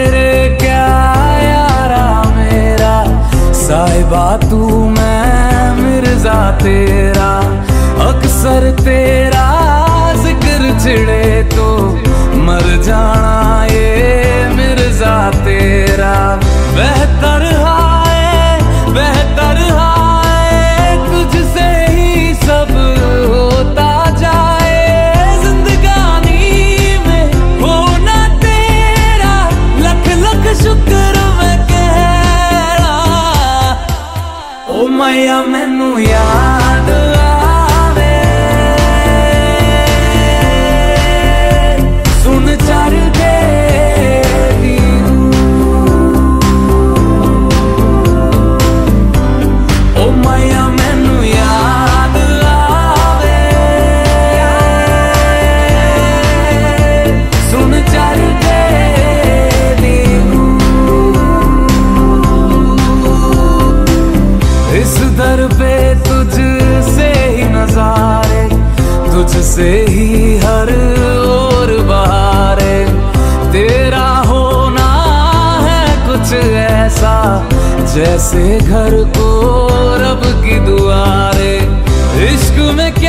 तेरे क्या यारा मेरा, साहिबा तू मैं मिर्जा तेरा। अक्सर तेरा जिक्र छिड़े तो मर जाना ये मिर्जा तेरा। बेहतर हाय बेहतर हाय तुझसे ही सब होता जाए, जिंदगानी में होना तेरा लख लख शुक्र मैं कह रहा। ओ मैया मैनू याद दर पे तुझसे ही नजारे, तुझसे ही हर ओर बहारे। तेरा होना है कुछ ऐसा जैसे घर को रब की दुआरे। इश्क में